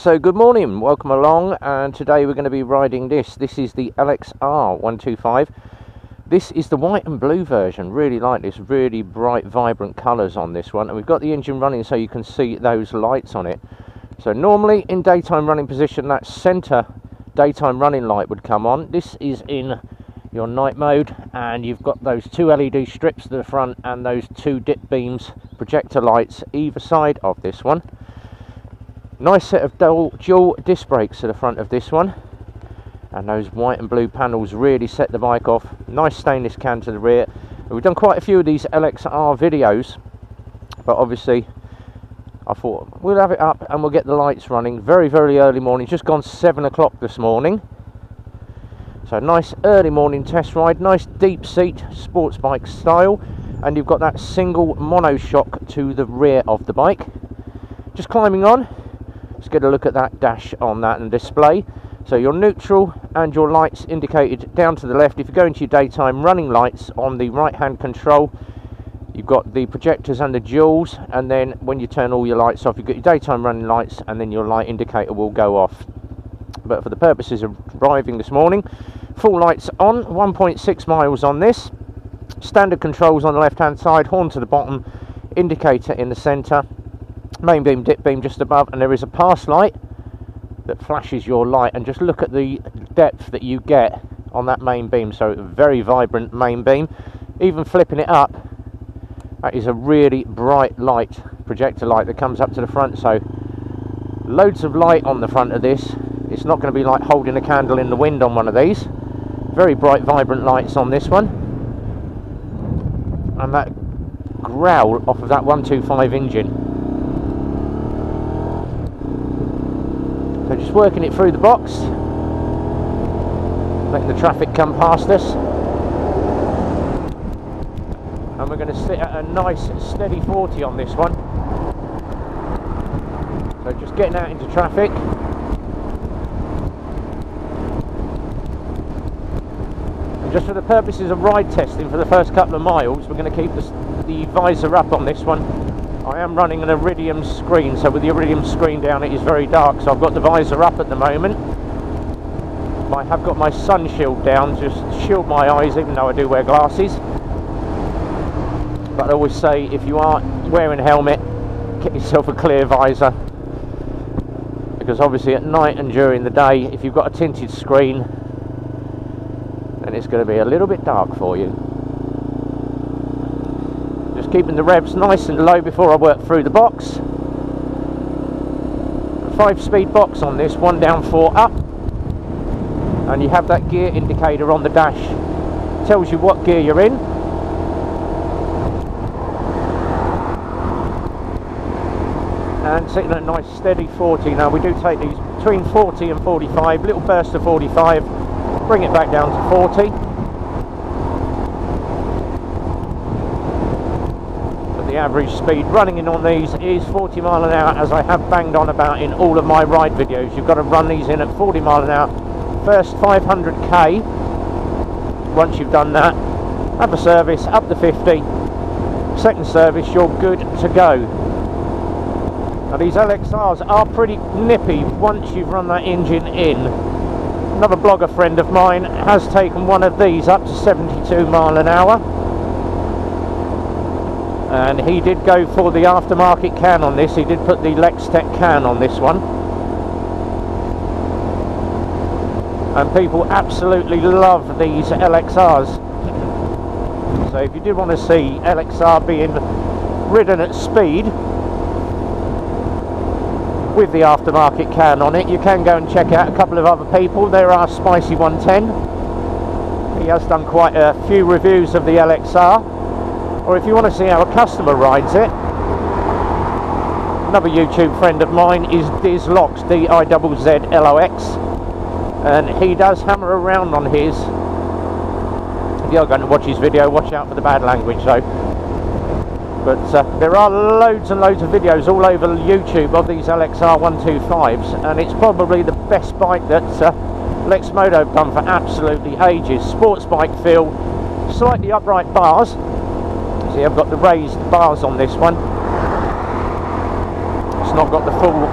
So good morning, welcome along, and today we're going to be riding this is the LXR 125. This is the white and blue version. Really like this, really bright vibrant colours on this one, and we've got the engine running so you can see those lights on it. So normally in daytime running position that centre daytime running light would come on. This is in your night mode and you've got those two LED strips to the front and those two dip beams projector lights either side of this one. Nice set of dual disc brakes to the front of this one, and those white and blue panels really set the bike off. Nice stainless can to the rear. We've done quite a few of these LXR videos, but obviously I thought we'll have it up and we'll get the lights running very, very early morning. Just gone 7 o'clock this morning. So nice early morning test ride, nice deep seat, sports bike style, and you've got that single mono shock to the rear of the bike. Just climbing on. Let's get a look at that dash on that and display. So your neutral and your lights indicated down to the left. If you go into your daytime running lights on the right hand control, you've got the projectors and the duals, and then when you turn all your lights off, you've got your daytime running lights, and then your light indicator will go off. But for the purposes of driving this morning, full lights on, 1.6 miles on this. Standard controls on the left hand side, horn to the bottom, indicator in the centre, main beam, dip beam just above, and there is a pass light that flashes your light, and just look at the depth that you get on that main beam. So very vibrant main beam. Even flipping it up, that is a really bright light, projector light that comes up to the front. So loads of light on the front of this. It's not going to be like holding a candle in the wind on one of these. Very bright vibrant lights on this one, and that growl off of that 125 engine. So just working it through the box, letting the traffic come past us, and we're going to sit at a nice steady 40 on this one. So just getting out into traffic. And just for the purposes of ride testing for the first couple of miles, we're going to keep the visor up on this one. I am running an Iridium screen, so with the Iridium screen down it is very dark, so I've got the visor up at the moment. I have got my sun shield down, just shield my eyes, even though I do wear glasses. But I always say, if you are wearing a helmet, get yourself a clear visor, because obviously at night and during the day, if you've got a tinted screen, then it's going to be a little bit dark for you. Keeping the revs nice and low before I work through the box. 5-speed box on this, 1 down, 4 up, and you have that gear indicator on the dash, tells you what gear you're in. And sitting at a nice steady 40. Now we do take these between 40 and 45, little burst of 45, bring it back down to 40. The average speed running in on these is 40 miles an hour, as I have banged on about in all of my ride videos. You've got to run these in at 40 miles an hour. First 500k. Once you've done that, have a service up to 50. Second service, you're good to go. Now these LXRs are pretty nippy once you've run that engine in. Another blogger friend of mine has taken one of these up to 72 miles an hour. And he did go for the aftermarket can on this. He did put the Lextec can on this one. And people absolutely love these LXRs. So if you did want to see LXR being ridden at speed with the aftermarket can on it, you can go and check out a couple of other people. There are Spicy 110. He has done quite a few reviews of the LXR. Or if you want to see how a customer rides it, another YouTube friend of mine is DizLox, D-I-Z-Z-L-O-X, and he does hammer around on his. If you're going to watch his video, watch out for the bad language though. But there are loads and loads of videos all over YouTube of these LXR 125s, and it's probably the best bike that Lexmoto done for absolutely ages. Sports bike feel, slightly upright bars. See, I've got the raised bars on this one. It's not got the full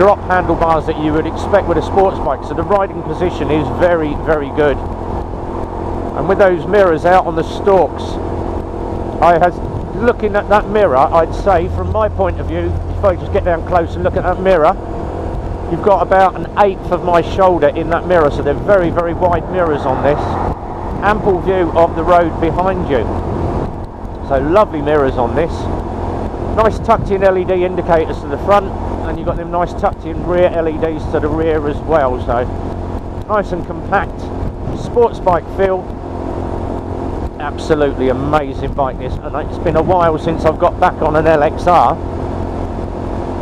drop handlebars that you would expect with a sports bike, so the riding position is very, very good. And with those mirrors out on the stalks, looking at that mirror, I'd say from my point of view, if I just get down close and look at that mirror, you've got about 1/8 of my shoulder in that mirror, so they're very, very wide mirrors on this. Ample view of the road behind you. So lovely mirrors on this. Nice tucked in LED indicators to the front, and you've got them nice tucked in rear LEDs to the rear as well, so nice and compact. Sports bike feel. Absolutely amazing bike this, and it's been a while since I've got back on an LXR.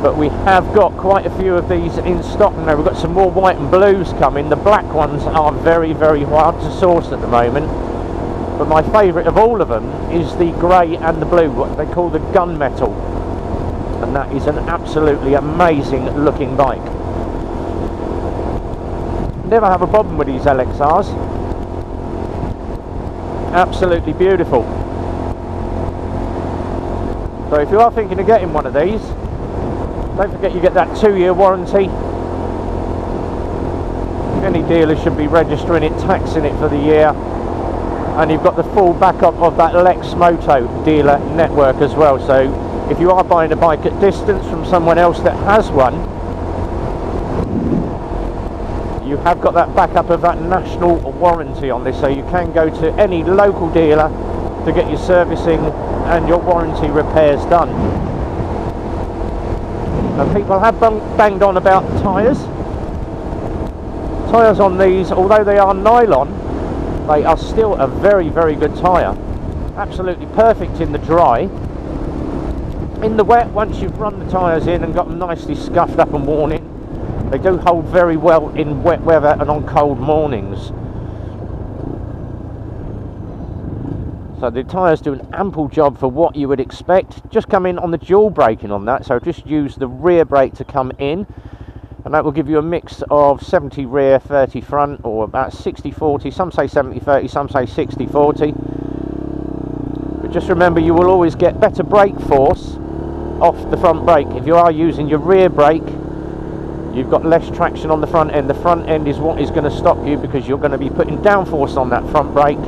But we have got quite a few of these in stock now. We've got some more white and blues coming. The black ones are very, very hard to source at the moment. But my favourite of all of them is the grey and the blue, what they call the gunmetal. And that is an absolutely amazing looking bike. Never have a problem with these LXRs. Absolutely beautiful. So if you are thinking of getting one of these, don't forget you get that 2-year warranty. Any dealer should be registering it, taxing it for the year. And you've got the full backup of that Lexmoto dealer network as well. So if you are buying a bike at distance from someone else that has one, you have got that backup of that national warranty on this. So you can go to any local dealer to get your servicing and your warranty repairs done. And people have banged on about tyres. Tyres on these, although they are nylon, they are still a very, very good tyre. Absolutely perfect in the dry. In the wet, once you've run the tyres in and got them nicely scuffed up and worn in, they do hold very well in wet weather and on cold mornings. So the tyres do an ample job for what you would expect. Just come in on the dual braking on that, so just use the rear brake to come in, and that will give you a mix of 70 rear, 30 front, or about 60-40, some say 70-30, some say 60-40. But just remember, you will always get better brake force off the front brake. If you are using your rear brake, you've got less traction on the front end. The front end is what is going to stop you, because you're going to be putting downforce on that front brake.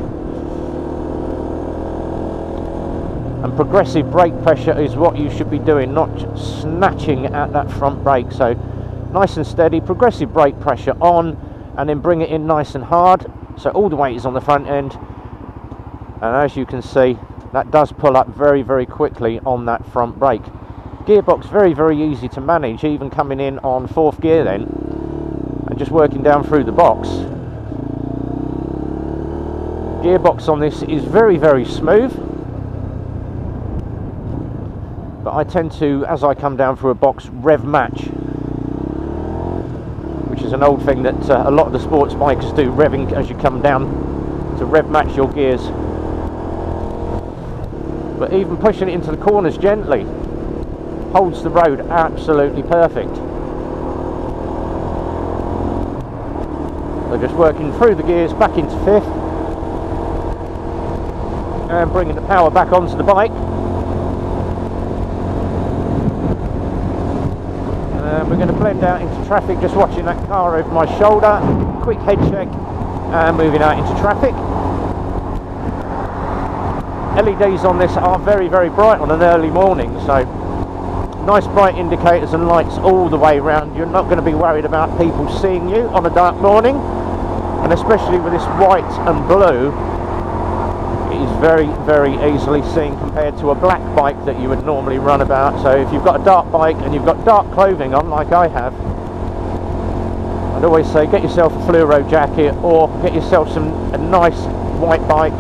And progressive brake pressure is what you should be doing, not snatching at that front brake. So nice and steady, progressive brake pressure on, and then bring it in nice and hard. So all the weight is on the front end. And as you can see, that does pull up very, very quickly on that front brake. Gearbox, very, very easy to manage, even coming in on 4th gear then, and just working down through the box. Gearbox on this is very, very smooth. But I tend to, as I come down through a box, rev match, which is an old thing that a lot of the sports bikers do, revving as you come down to rev match your gears. But even pushing it into the corners gently holds the road absolutely perfect. So just working through the gears back into 5th and bringing the power back onto the bike. We're going to blend out into traffic, just watching that car over my shoulder, quick head check, and moving out into traffic. LEDs on this are very, very bright on an early morning, so nice bright indicators and lights all the way around. You're not going to be worried about people seeing you on a dark morning, and especially with this white and blue, it is very, very easily seen compared to a black bike that you would normally run about. So if you've got a dark bike and you've got dark clothing on, like I have, I'd always say get yourself a fluoro jacket, or get yourself a nice white bike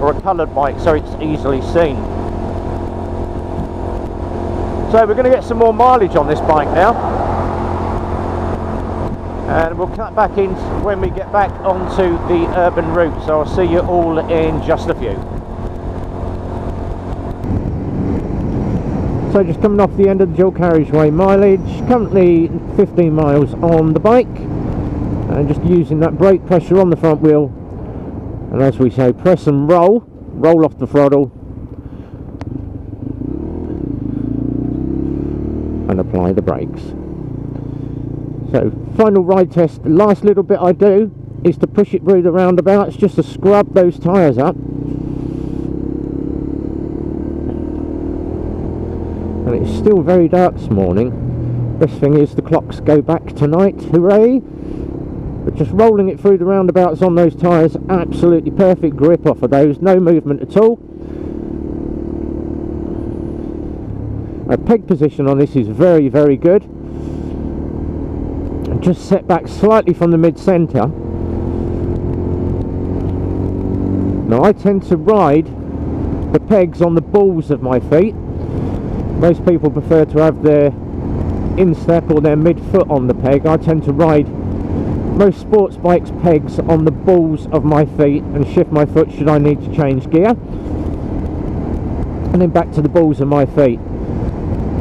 or a coloured bike so it's easily seen. So we're going to get some more mileage on this bike now, and we'll cut back in when we get back onto the urban route. So I'll see you all in just a few. So just coming off the end of the dual carriageway mileage, currently 15 miles on the bike, and just using that brake pressure on the front wheel, and as we say, press and roll off the throttle, and apply the brakes. So final ride test, the last little bit I do is to push it through the roundabouts just to scrub those tyres up. And it's still very dark this morning. Best thing is the clocks go back tonight, hooray! But just rolling it through the roundabouts on those tyres, absolutely perfect grip off of those, no movement at all. Our peg position on this is very, very good. And just set back slightly from the mid-centre. Now I tend to ride the pegs on the balls of my feet. Most people prefer to have their instep or their midfoot on the peg. I tend to ride most sports bikes pegs on the balls of my feet and shift my foot should I need to change gear, and then back to the balls of my feet.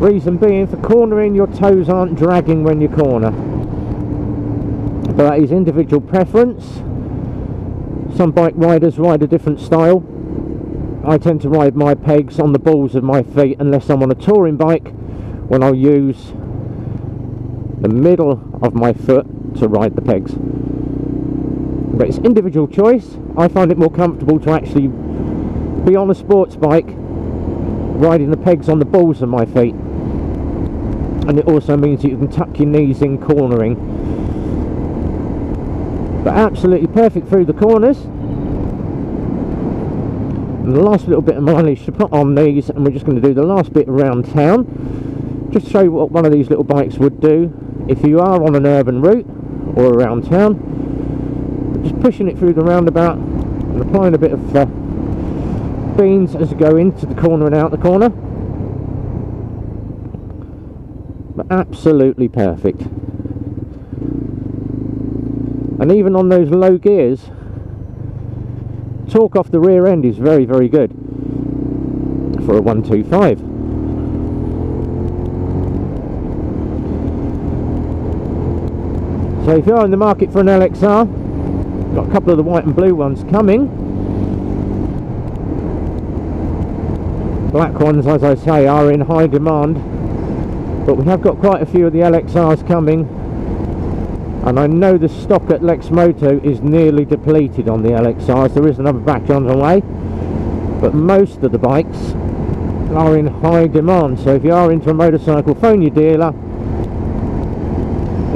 Reason being for cornering, your toes aren't dragging when you corner. But that is individual preference. Some bike riders ride a different style. I tend to ride my pegs on the balls of my feet unless I'm on a touring bike, when I'll use the middle of my foot to ride the pegs. But it's individual choice. I find it more comfortable to actually be on a sports bike riding the pegs on the balls of my feet, and it also means that you can tuck your knees in cornering. But absolutely perfect through the corners. And the last little bit of mileage to put on these, and we're just going to do the last bit around town just to show you what one of these little bikes would do if you are on an urban route or around town. Just pushing it through the roundabout and applying a bit of beans as you go into the corner and out the corner. But absolutely perfect. And even on those low gears, torque off the rear end is very, very good for a 125. So if you are in the market for an LXR, got a couple of the white and blue ones coming. Black ones, as I say, are in high demand, but we have got quite a few of the LXRs coming, and I know the stock at Lexmoto is nearly depleted on the LXRs. There is another batch on the way, but most of the bikes are in high demand. So if you are into a motorcycle, phone your dealer.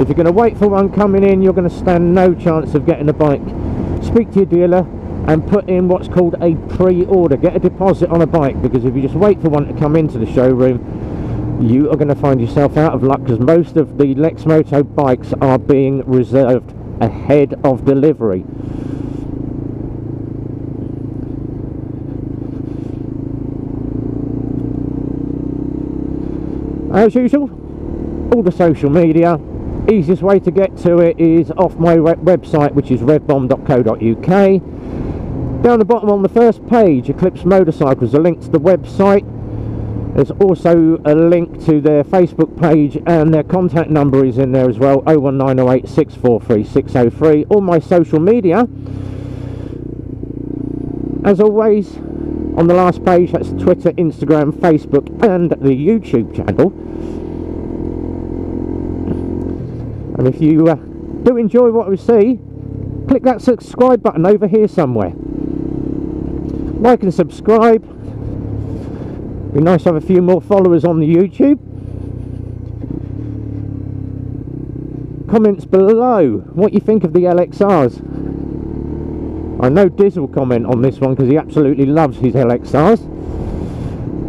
If you're going to wait for one coming in, you're going to stand no chance of getting a bike. Speak to your dealer and put in what's called a pre-order. Get a deposit on a bike, because if you just wait for one to come into the showroom, you are going to find yourself out of luck, because most of the Lexmoto bikes are being reserved ahead of delivery. As usual, all the social media. Easiest way to get to it is off my website, which is redbomb.co.uk. Down the bottom on the first page, Eclipse Motorcycles, a link to the website. There's also a link to their Facebook page, and their contact number is in there as well, 01908 643 603. All my social media, as always, on the last page, that's Twitter, Instagram, Facebook, and the YouTube channel. And if you do enjoy what we see, click that subscribe button over here somewhere. Like and subscribe. Be nice to have a few more followers on the YouTube. Comments below what you think of the LXRs. I know Diz will comment on this one because he absolutely loves his LXRs.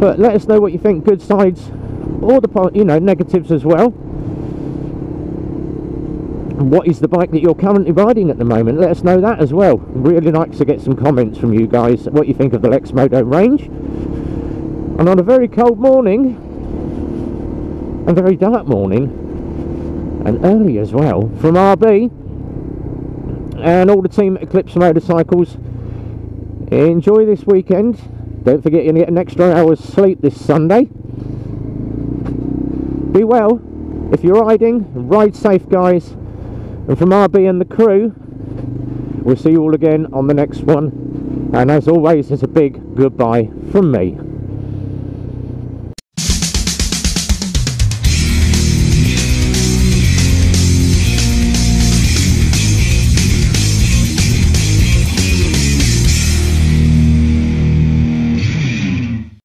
But let us know what you think, good sides or the, you know, negatives as well. What is the bike that you're currently riding at the moment? Let us know that as well. Really like to get some comments from you guys, what you think of the Lexmoto range. And on a very cold morning, and very dark morning, and early as well, from RB and all the team at Eclipse Motorcycles, enjoy this weekend. Don't forget you're going to get an extra hour's sleep this Sunday. Be well. If you're riding, ride safe, guys. And from RB and the crew, we'll see you all again on the next one. And as always, there's a big goodbye from me.